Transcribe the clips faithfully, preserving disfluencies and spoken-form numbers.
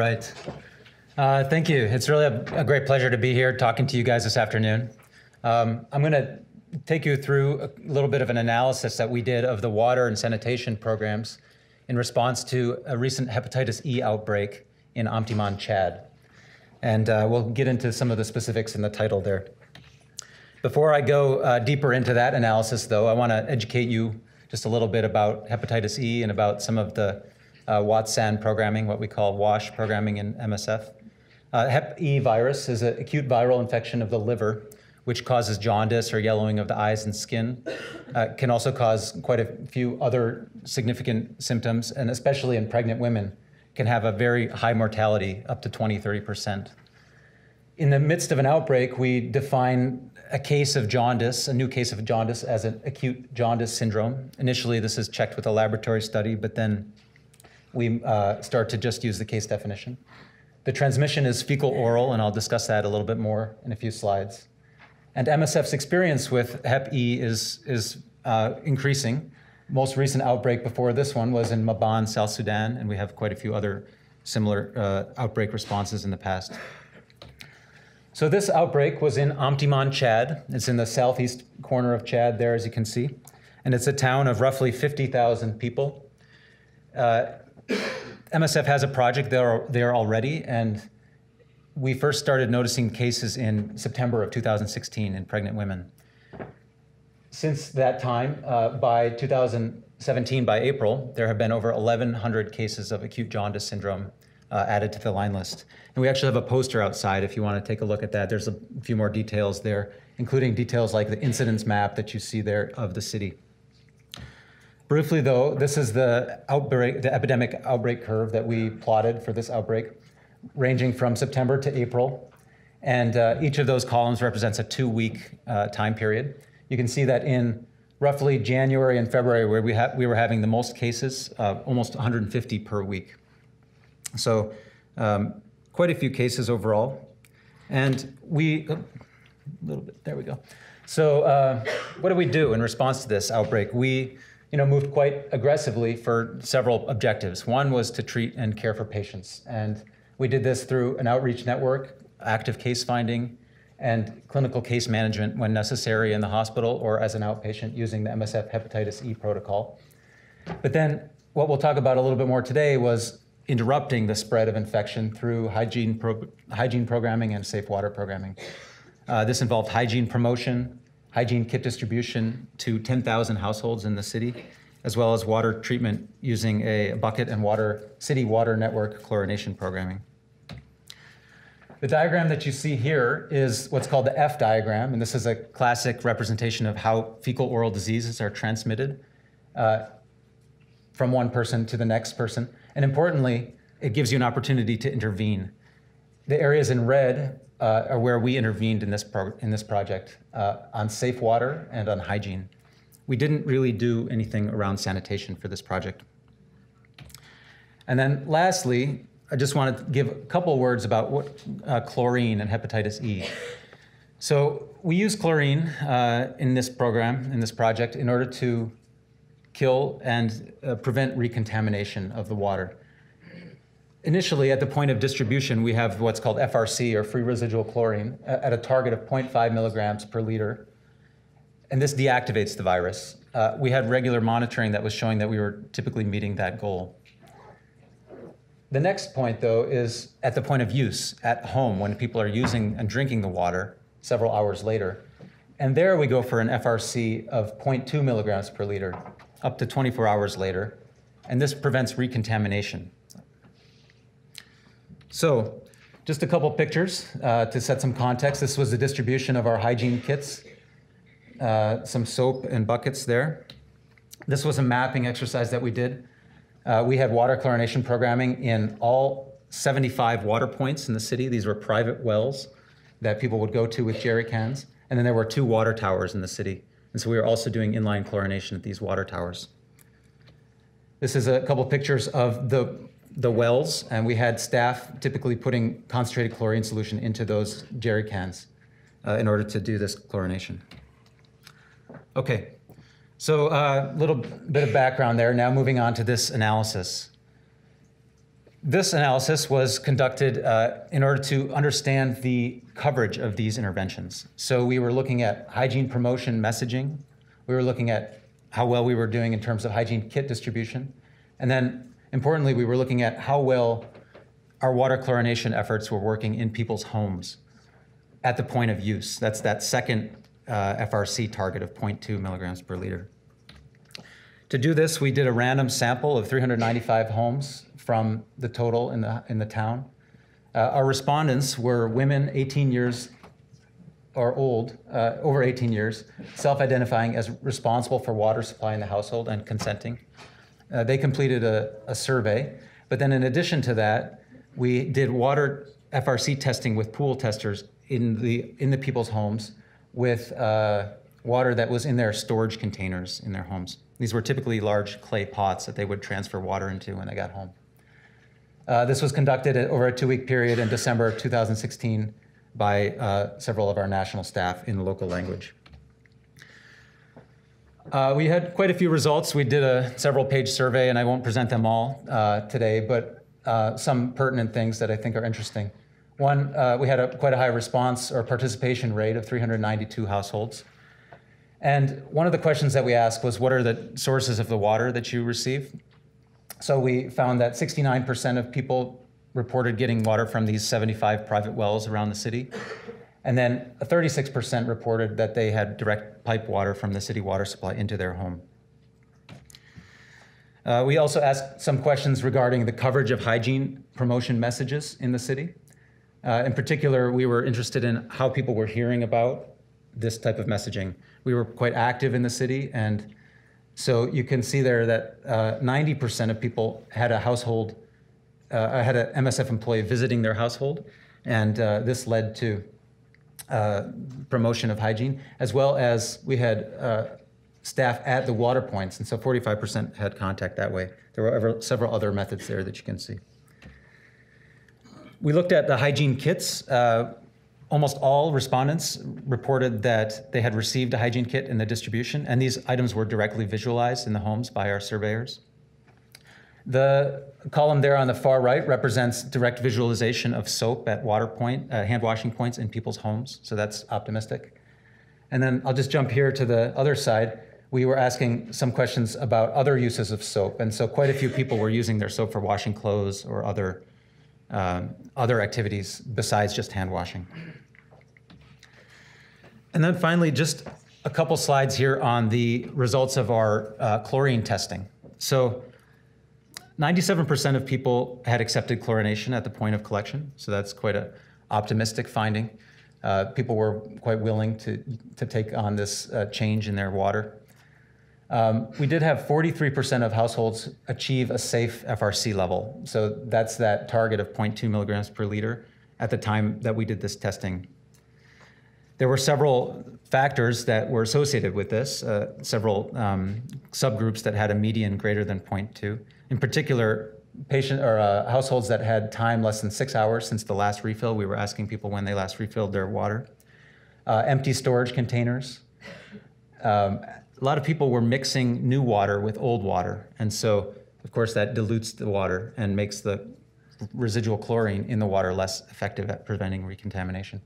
Right. Uh, thank you. It's really a, a great pleasure to be here talking to you guys this afternoon. Um, I'm going to take you through a little bit of an analysis that we did of the water and sanitation programs in response to a recent hepatitis E outbreak in Omtiman, Chad. And uh, we'll get into some of the specifics in the title there. Before I go uh, deeper into that analysis, though, I want to educate you just a little bit about hepatitis E and about some of the uh, WATSAN programming, what we call WASH programming in M S F. Uh, Hep E virus is an acute viral infection of the liver, which causes jaundice or yellowing of the eyes and skin. Uh, can also cause quite a few other significant symptoms, and especially in pregnant women, can have a very high mortality, up to twenty, thirty percent. In the midst of an outbreak, we define a case of jaundice, a new case of jaundice, as an acute jaundice syndrome. Initially, this is checked with a laboratory study, but then we uh, start to just use the case definition. The transmission is fecal-oral, and I'll discuss that a little bit more in a few slides. And M S F's experience with Hep E is, is uh, increasing. Most recent outbreak before this one was in Maban, South Sudan, and we have quite a few other similar uh, outbreak responses in the past. So this outbreak was in Omtiman, Chad. It's in the southeast corner of Chad there, as you can see. And it's a town of roughly fifty thousand people. Uh, M S F has a project there, there already, and we first started noticing cases in September of two thousand sixteen in pregnant women. Since that time, uh, by two thousand seventeen, by April, there have been over eleven hundred cases of acute jaundice syndrome uh, added to the line list. And we actually have a poster outside if you want to take a look at that. There's a few more details there, including details like the incidence map that you see there of the city. Briefly, though, this is the outbreak, the epidemic outbreak curve that we plotted for this outbreak, ranging from September to April. And uh, each of those columns represents a two-week uh, time period. You can see that in roughly January and February, where we, ha we were having the most cases, uh, almost one hundred fifty per week. So um, quite a few cases overall. And we, oh, a little bit, there we go. So uh, what did we do in response to this outbreak? We you know, moved quite aggressively for several objectives. One was to treat and care for patients. And we did this through an outreach network, active case finding, and clinical case management when necessary in the hospital or as an outpatient using the M S F hepatitis E protocol. But then what we'll talk about a little bit more today was interrupting the spread of infection through hygiene, pro hygiene programming and safe water programming. Uh, this involved hygiene promotion, hygiene kit distribution to ten thousand households in the city, as well as water treatment using a bucket and water, city water network chlorination programming. The diagram that you see here is what's called the F diagram, and this is a classic representation of how fecal-oral diseases are transmitted uh, from one person to the next person. And importantly, it gives you an opportunity to intervene. The areas in red uh, are where we intervened in this, pro in this project uh, on safe water and on hygiene. We didn't really do anything around sanitation for this project. And then lastly, I just want to give a couple words about what uh, chlorine and hepatitis E. So we use chlorine uh, in this program, in this project, in order to kill and uh, prevent recontamination of the water. Initially, at the point of distribution, we have what's called F R C, or free residual chlorine, at a target of zero point five milligrams per liter. And this deactivates the virus. Uh, we had regular monitoring that was showing that we were typically meeting that goal. The next point, though, is at the point of use at home when people are using and drinking the water several hours later. And there we go for an F R C of zero point two milligrams per liter up to twenty-four hours later. And this prevents recontamination. So just a couple pictures uh, to set some context. This was the distribution of our hygiene kits, uh, some soap and buckets there. This was a mapping exercise that we did. Uh, we had water chlorination programming in all seventy-five water points in the city. These were private wells that people would go to with jerry cans. And then there were two water towers in the city. And so we were also doing inline chlorination at these water towers. This is a couple pictures of the, the wells. And we had staff typically putting concentrated chlorine solution into those jerry cans uh, in order to do this chlorination. OK. So a uh, little bit of background there. Now moving on to this analysis. This analysis was conducted uh, in order to understand the coverage of these interventions. So we were looking at hygiene promotion messaging. We were looking at how well we were doing in terms of hygiene kit distribution. And then, importantly, we were looking at how well our water chlorination efforts were working in people's homes at the point of use. That's that second uh, F R C target of zero point two milligrams per liter. To do this, we did a random sample of three hundred ninety-five homes from the total in the, in the town. Uh, our respondents were women eighteen years or old, uh, over eighteen years, self-identifying as responsible for water supply in the household and consenting. Uh, they completed a, a survey, but then in addition to that, we did water F R C testing with pool testers in the, in the people's homes with uh, water that was in their storage containers in their homes. These were typically large clay pots that they would transfer water into when they got home. Uh, this was conducted at, over a two-week period in December two thousand sixteen by uh, several of our national staff in local language. Uh, we had quite a few results. We did a several-page survey, and I won't present them all uh, today, but uh, some pertinent things that I think are interesting. One, uh, we had a, quite a high response or participation rate of three hundred ninety-two households. And one of the questions that we asked was, what are the sources of the water that you receive? So we found that sixty-nine percent of people reported getting water from these seventy-five private wells around the city. And then thirty-six percent reported that they had direct pipe water from the city water supply into their home. Uh, we also asked some questions regarding the coverage of hygiene promotion messages in the city. Uh, in particular, we were interested in how people were hearing about this type of messaging. We were quite active in the city, and so you can see there that ninety percent uh, of people had a household, uh, had an M S F employee visiting their household, and uh, this led to uh, promotion of hygiene, as well as we had uh, staff at the water points, and so forty-five percent had contact that way. There were ever, several other methods there that you can see. We looked at the hygiene kits. Uh, Almost all respondents reported that they had received a hygiene kit in the distribution, and these items were directly visualized in the homes by our surveyors. The column there on the far right represents direct visualization of soap at water point, uh, hand washing points in people's homes, so that's optimistic. And then I'll just jump here to the other side. We were asking some questions about other uses of soap, and so quite a few people were using their soap for washing clothes or other, um, other activities besides just hand washing. And then finally, just a couple slides here on the results of our uh, chlorine testing. So ninety-seven percent of people had accepted chlorination at the point of collection, so that's quite an optimistic finding. Uh, people were quite willing to, to take on this uh, change in their water. Um, we did have forty-three percent of households achieve a safe F R C level, so that's that target of zero point two milligrams per liter at the time that we did this testing. There were several factors that were associated with this, uh, several um, subgroups that had a median greater than zero point two. In particular, patient, or, uh, households that had time less than six hours since the last refill. We were asking people when they last refilled their water. Uh, empty storage containers. Um, a lot of people were mixing new water with old water, and so, of course, that dilutes the water and makes the residual chlorine in the water less effective at preventing recontamination.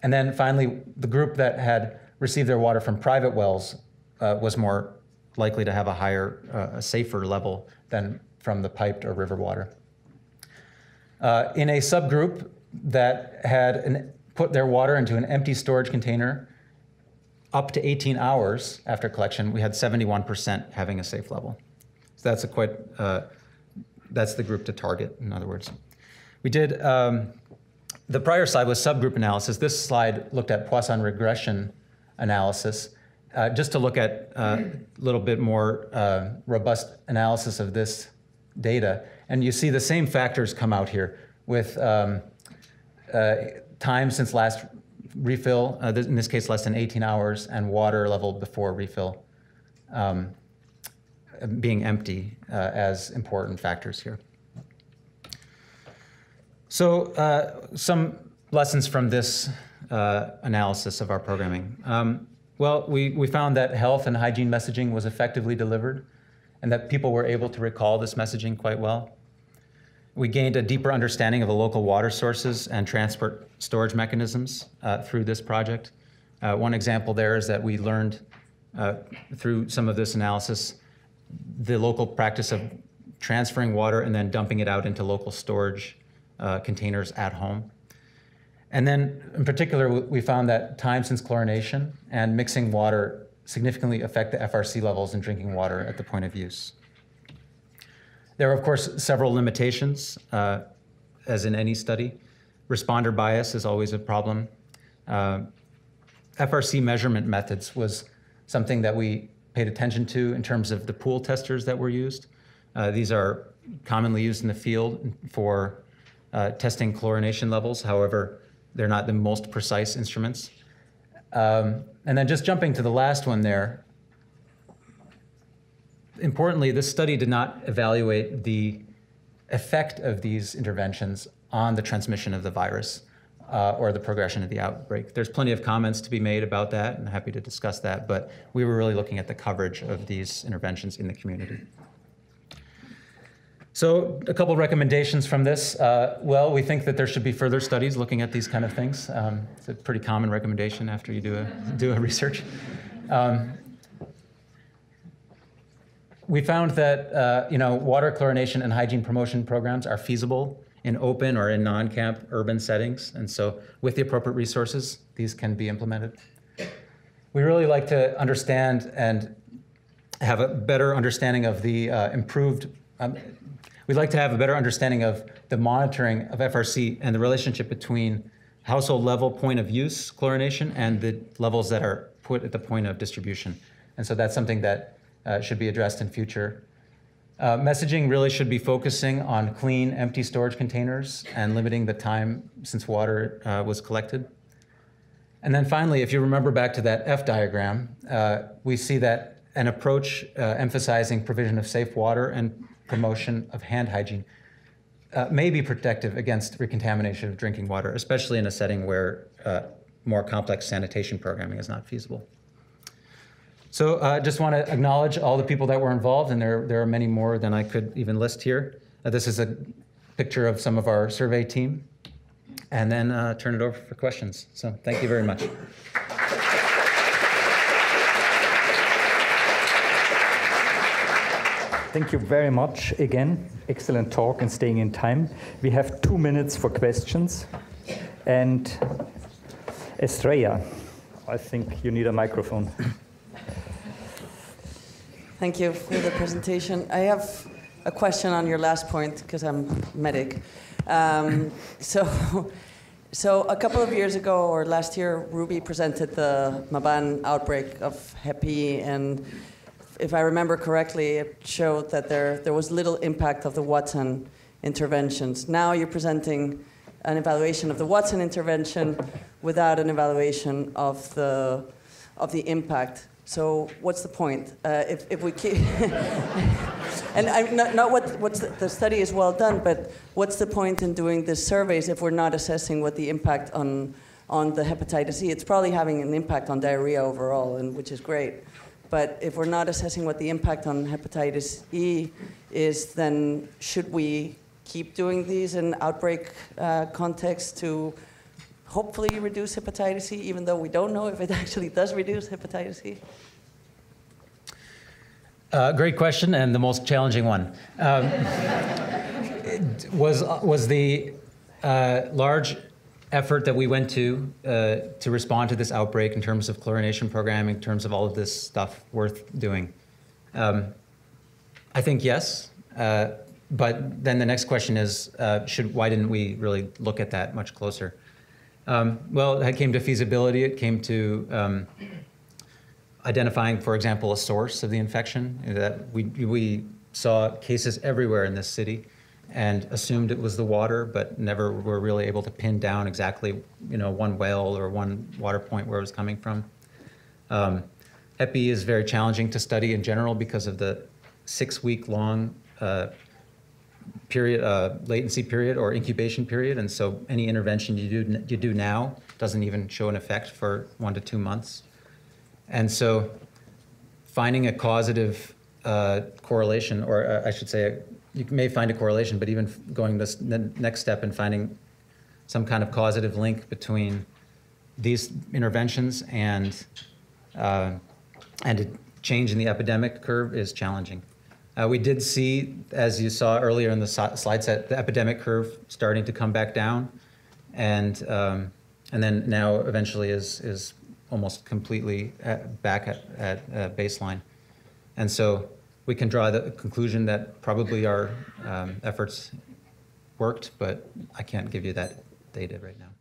And then finally, the group that had received their water from private wells uh, was more likely to have a higher, uh, a safer level than from the piped or river water. Uh, in a subgroup that had an, put their water into an empty storage container up to eighteen hours after collection, we had seventy-one percent having a safe level. So that's a quite, uh, that's the group to target, in other words. We did, um, the prior slide was subgroup analysis. This slide looked at Poisson regression analysis, uh, just to look at a uh, little bit more uh, robust analysis of this data. And you see the same factors come out here with um, uh, time since last refill, uh, in this case less than eighteen hours, and water level before refill um, being empty uh, as important factors here. So uh, some lessons from this uh, analysis of our programming. Um, well, we, we found that health and hygiene messaging was effectively delivered and that people were able to recall this messaging quite well. We gained a deeper understanding of the local water sources and transport storage mechanisms uh, through this project. Uh, one example there is that we learned uh, through some of this analysis the local practice of transferring water and then dumping it out into local storage uh, containers at home. And then in particular, we found that time since chlorination and mixing water significantly affect the F R C levels in drinking water at the point of use. There are, of course, several limitations, uh, as in any study. Responder bias is always a problem. Uh, F R C measurement methods was something that we paid attention to in terms of the pool testers that were used. Uh, these are commonly used in the field for uh, testing chlorination levels. However, they're not the most precise instruments. Um, and then just jumping to the last one there, importantly, this study did not evaluate the effect of these interventions on the transmission of the virus uh, or the progression of the outbreak. There's plenty of comments to be made about that, and I'm happy to discuss that, but we were really looking at the coverage of these interventions in the community. So a couple of recommendations from this. Uh, well, we think that there should be further studies looking at these kind of things. Um, it's a pretty common recommendation after you do a, do a research. Um, we found that uh, you know, water chlorination and hygiene promotion programs are feasible in open or in non-camp urban settings. And so with the appropriate resources, these can be implemented. We really like to understand and have a better understanding of the uh, improved um, We'd like to have a better understanding of the monitoring of F R C and the relationship between household level point of use chlorination and the levels that are put at the point of distribution. And so that's something that uh, should be addressed in future. Uh, messaging really should be focusing on clean, empty storage containers and limiting the time since water uh, was collected. And then finally, if you remember back to that F diagram, uh, we see that an approach uh, emphasizing provision of safe water and promotion of hand hygiene uh, may be protective against recontamination of drinking water, especially in a setting where uh, more complex sanitation programming is not feasible. So I uh, just want to acknowledge all the people that were involved, and there, there are many more than I could even list here. Uh, this is a picture of some of our survey team, and then uh, turn it over for questions. So thank you very much. Thank you very much again. Excellent talk and staying in time. We have two minutes for questions. And Estrella, I think you need a microphone. Thank you for the presentation. I have a question on your last point because I'm medic. Um, so, so a couple of years ago or last year, Ruby presented the Maban outbreak of Hep E, and if I remember correctly, it showed that there, there was little impact of the WATSAN interventions. Now you're presenting an evaluation of the WATSAN intervention without an evaluation of the, of the impact. So what's the point? Uh, if, if we keep... and I'm not, not what what's the, the study is well done, but what's the point in doing these surveys if we're not assessing what the impact on, on the hepatitis E? It's probably having an impact on diarrhea overall, and, which is great. But if we're not assessing what the impact on hepatitis E is, then should we keep doing these in outbreak uh, context to hopefully reduce hepatitis E, even though we don't know if it actually does reduce hepatitis E? Uh, great question, and the most challenging one. Um, was, was the uh, large effort that we went to uh, to respond to this outbreak in terms of chlorination programming, in terms of all of this stuff, worth doing? Um, I think yes, uh, but then the next question is, uh, should, why didn't we really look at that much closer? Um, well, it came to feasibility. It came to um, identifying, for example, a source of the infection. That we, we saw cases everywhere in this city and assumed it was the water, but never were really able to pin down exactly, you know, one well or one water point where it was coming from. Um, Hep E is very challenging to study in general because of the six-week-long uh, period, uh, latency period or incubation period, and so any intervention you do you do now doesn't even show an effect for one to two months. And so, finding a causative uh, correlation, or uh, I should say, a, you may find a correlation, but even going this the next step and finding some kind of causative link between these interventions and uh, and a change in the epidemic curve is challenging. Uh, we did see, as you saw earlier in the so slide set, the epidemic curve starting to come back down, and um, and then now eventually is is almost completely at, back at, at uh, baseline, and so we can draw the conclusion that probably our um, efforts worked, but I can't give you that data right now.